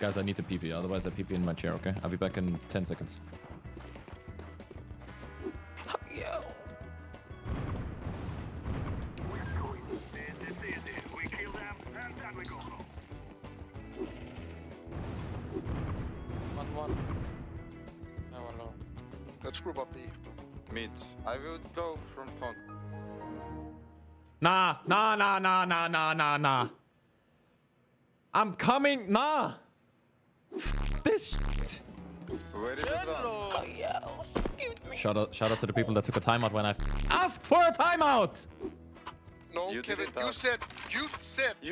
Guys, I need to PP, otherwise I PP in my chair, okay? I'll be back in 10 seconds. I will go from front. Nah. I'm coming, nah. F this shit. Where is it from? Shout out to the people that took a timeout when I asked for a timeout. No, you Kevin, you said I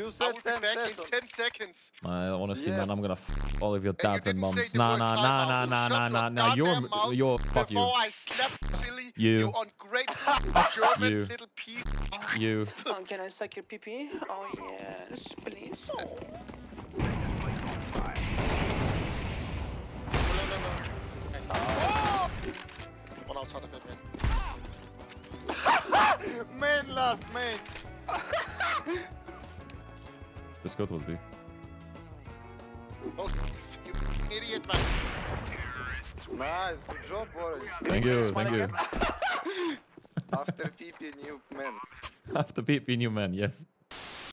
will be back in 10 seconds. Honestly, yes, man, I'm gonna f all of your dads and moms. Nah. You're fuck you. I slept, silly. You ungrateful German you. Little pee. You. Can I suck your pee-pee? Oh yes, please. Oh. Oh. One outside of it, man. Main last main. Let's go to B. Oh, you idiot, man. Terrorists. Nice, good job, boy. Thank you. After PP new man. After PP new man, yes.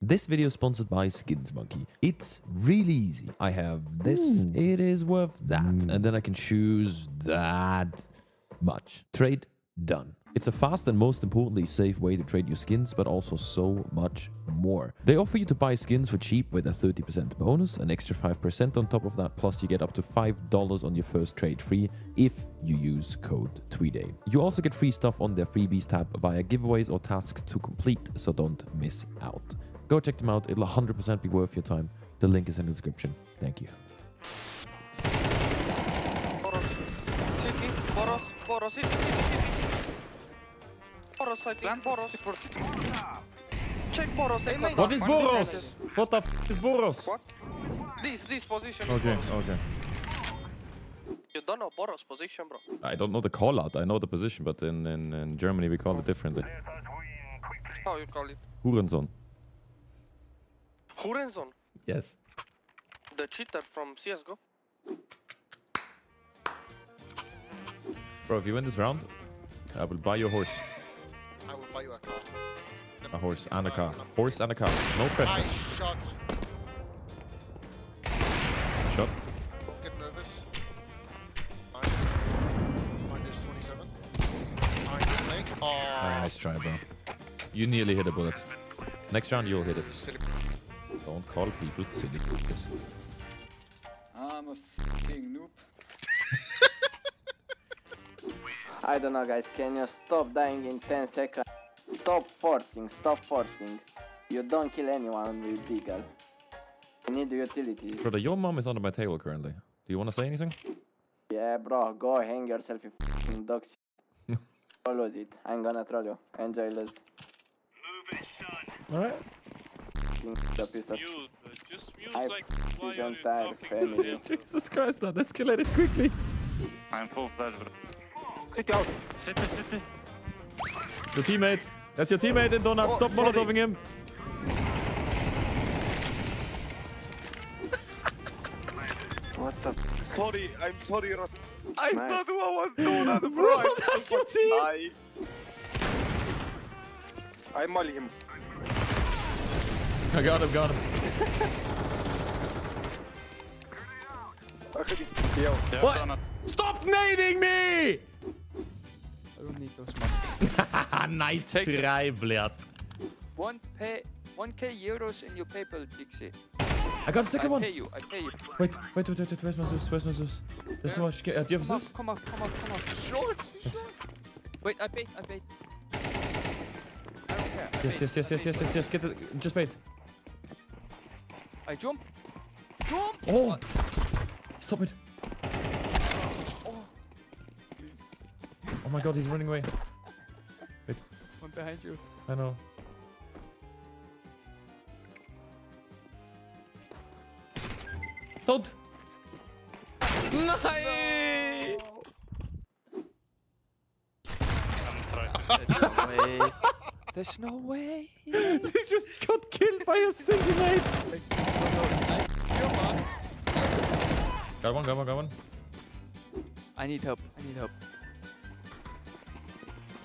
This video is sponsored by Skins Monkey. It's really easy. I have this. It is worth that. And then I can choose that much. Trade done. It's a fast and most importantly safe way to trade your skins, but also so much more. They offer you to buy skins for cheap with a 30% bonus, an extra 5% on top of that, plus you get up to $5 on your first trade free if you use code TWEEDAY. You also get free stuff on their freebies tab via giveaways or tasks to complete, so don't miss out. Go check them out, it'll 100% be worth your time. The link is in the description. Thank you. City. Boros, I think. Boros. Check Boros. Hey, what is Boros? What the f is Boros? What? This position. Okay, Boros. Okay. You don't know Boros position, bro. I don't know the call out. I know the position, but in Germany we call it differently. How you call it? Hurensohn. Hurensohn? Yes. The cheater from CSGO. Bro, if you win this round, I will buy your horse. I will buy you a car. A horse and a car. Horse and a car. No pressure. Nice shot. Shot. Get nervous. Minus 27. Minus leg. Oh. Nice try, bro. You nearly hit a bullet. Next round, you'll hit it. Silly. Don't call people silly cookers. I'm a f***ing noob. I don't know, guys, can you stop dying in 10 seconds? Stop forcing. You don't kill anyone with Deagle. You need the utilities. Brother, your mom is under my table currently. Do you want to say anything? Yeah, bro, go hang yourself, you f***ing dog shit. Go lose it. I'm gonna troll you. Enjoy lose. Move it, son. Alright. Just mute like why are you talking? Jesus Christ, that escalated quickly. I'm full fledged. City out. City. Your teammate. That's your teammate in Donut. Stop molotoving him. What the? Sorry, I'm sorry. I thought I was Donut, bro. That's your team. I molly him. I got him. What? Stop nading me! I don't need those money. Nice try, Blair. 1k euros in your PayPal, Dixie. I got a second one. I pay you. Wait. Where's my Zeus? There's so much. Do you have a Zeus? Come on. Short. Wait, I bait. I don't care. Yes. Get it. Just bait. I jump. Oh. Stop it. Oh my god, he's running away. Wait. One behind you. I know. Don't! No. There's no way. They just got killed by a single mate. Got one. I need help.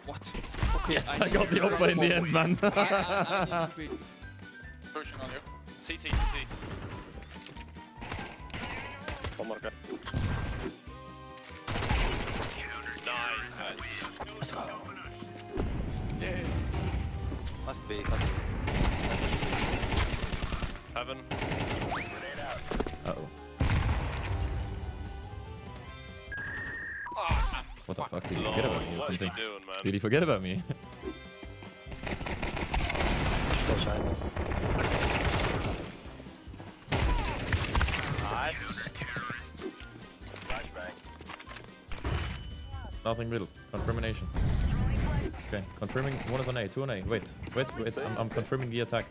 What? Okay, yes, I got the upper in the end, man. I need to be pushing on you. CT. One more guy. Nice. Let's go. Yeah. Must be. Heaven. Uh-oh. What the fuck? Did he forget about me or something? Did he forget about me? Nothing middle. Confirmation. Okay, confirming. One is on A, two on A. Wait. I'm confirming the attack.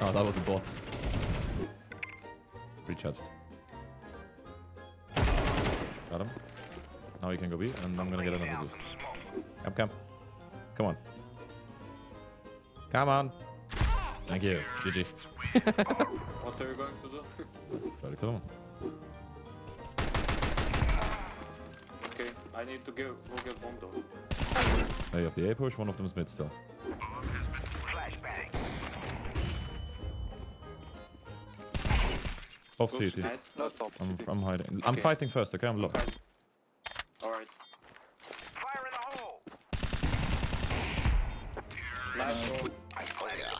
Oh, that was a bot. Recharged. Got him. Now you can go B, and I'm gonna get another Zeus. Come on. Come on. Thank you. GG. What are you going to do? Try to kill him. Okay, I need to go get one though. Now you have the A push, one of them is mid still. Off CT. Nice. I'm hiding. Okay. I'm fighting first, okay? I'm low. Alright. Fire in the hole! Last hole. I planted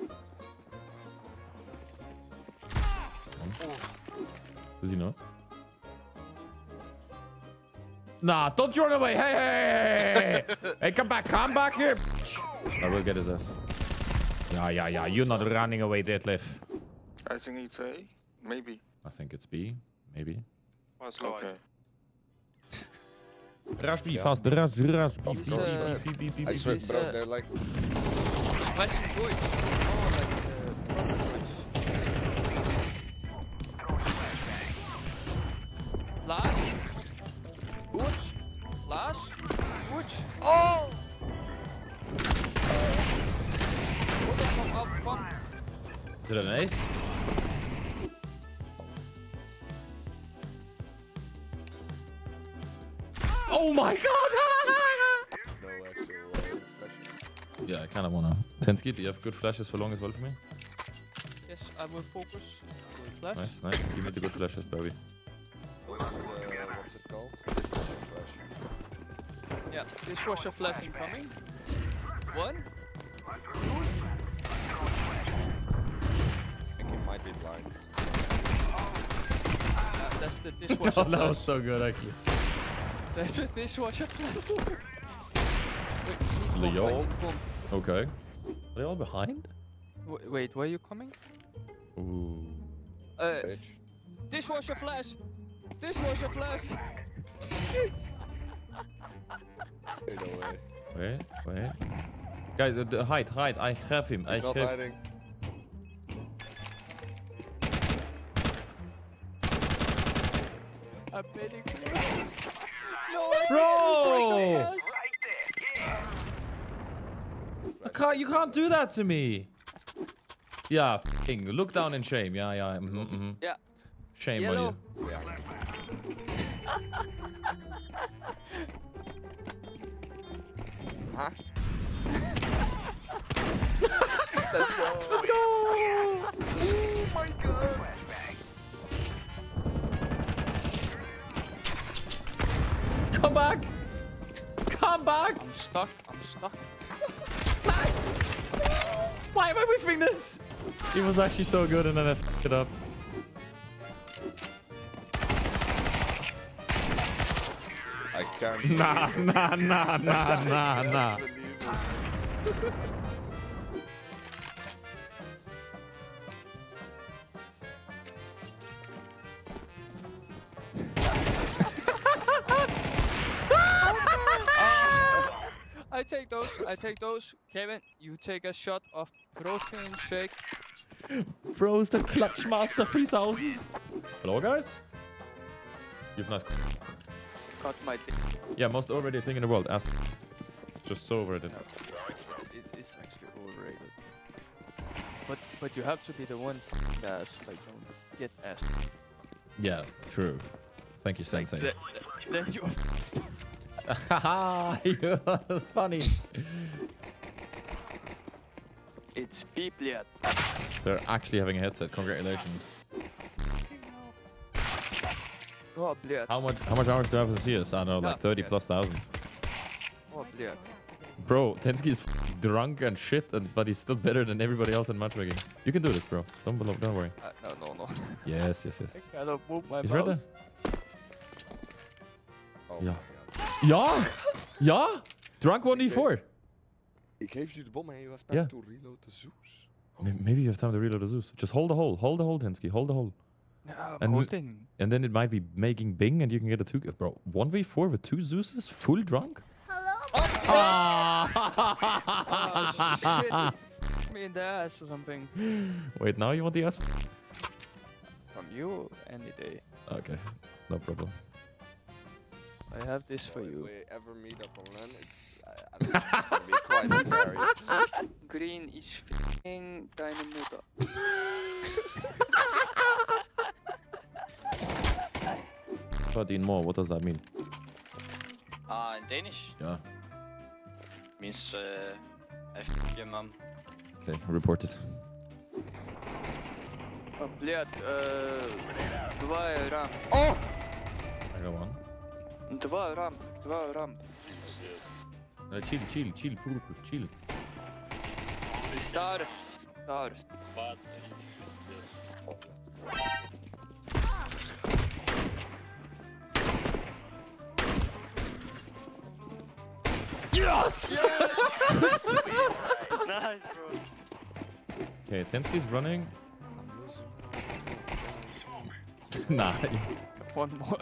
the bomb. Does he know? Nah, don't run away! Hey! Hey, come back here! I will get his ass. Yeah, you're not running away, Detlef. I think it's A, maybe. I think it's B, maybe. Okay. Rush B, fast, rush B. I swear, bro, they're like... Lash? Oh! Is it an ace? Oh my god! Yeah, I kinda wanna. Tenski, do you have good flashes for long as well for me? Yes, I will focus. Flash. Nice. Give me the good flashes, baby. What's it called? Yeah, this was a flash incoming. One. Might be blind. That's the dishwasher. No, that was so good, actually. That's the dishwasher flash. Leon? Okay. Are they all behind? Wait, where are you coming? Ooh. Dishwasher flash! Dishwasher flash! Wait. Guys, hide. I have him. He's not hiding. I'm betting no, bro! You can't do that to me! Yeah, f***ing. Look down in shame. Yeah. Mm-hmm. Yeah. Shame yellow. On you. Yeah. Huh? Let's go! Oh my god! Come back! I'm stuck. Why am I whiffing this? It was actually so good and then I f***ed it up. I can't. Nah. I take those. I take those. Kevin, you take a shot of protein shake. Bro's the clutch master 3000. Hello, guys. You've not cut my dick. Yeah, most overrated thing in the world. Ask. Just so overrated. It is actually overrated. But you have to be the one that's like don't get asked. Yeah, true. Thank you, Sensei. Like then you. Haha, you're funny. It's Bibliat. They're actually having a headset. Congratulations. Oh, how much hours do I have to see us? I don't know, like 30,000+ Oh, bro, Tenski is drunk and shit, but he's still better than everybody else in matchmaking. You can do this, bro. Don't worry. No. Yes. I cannot move my mouse. He's right there. Oh yeah. Yeah? Yeah? Drunk 1v4. He gave you the bomb and you have time to reload the Zeus. Maybe you have time to reload the Zeus. Just hold the hole. Hold the hole, Tenski. Hold the hole. Yeah, and then it might be making bing and you can get a 2. Bro, 1v4 with 2 Zeuses? Full drunk? Hello? Oh, shit. Me in the ass or something. Wait, now you want the ass? From you any day. Okay, no problem. I have this for you. If we ever meet up online, I don't know, it's gonna be quite scary. Green is f***ing Dynamuta. What does that mean? In Danish? Yeah. It means, I f*** your mom. Okay, report it. Oh! I got one. Два рамп. Chill. Stars. Yes! Nice, bro. Okay, Tenski's running. Nah. One more.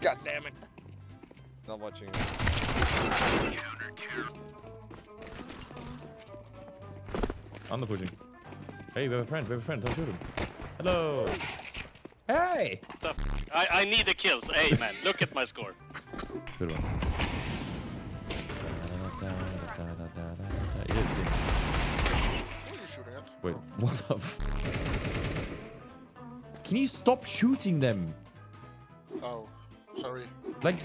God damn it. Not watching. I'm not pushing. Hey, we have a friend, don't shoot him. Hello. Hey! I need the kills. Hey man, look at my score. Good one. Wait, what the f? Can you stop shooting them? Oh. Sorry. Like,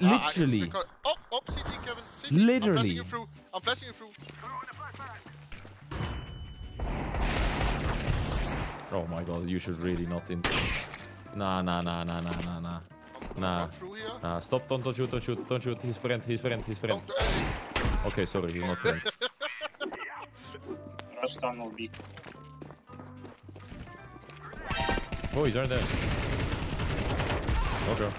literally. Because, oh, CT, Kevin. CT. Literally. I'm flashing you through. Oh my god, you should really not. Nah. Stop, don't shoot. He's friend. Okay, sorry, he's not friend. Oh, he's right there. Okay.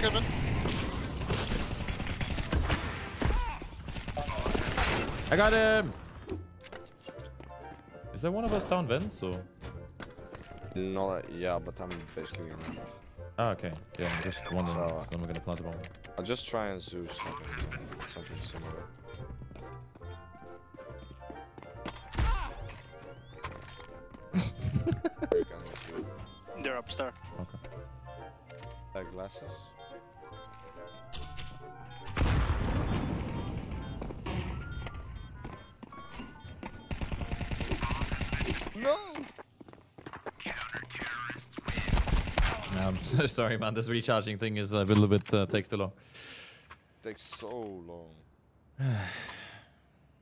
Kevin. I got him! Is there one of us down vents or? No, yeah, but I'm basically in. Ah, okay. Yeah, I'm just wondering when we're gonna plant the bomb. I'll just try and do something similar. They're upstairs. Okay. Glasses. No! Counter-terrorists win. I'm so sorry, man. This recharging thing is a little bit takes too long. Takes so long.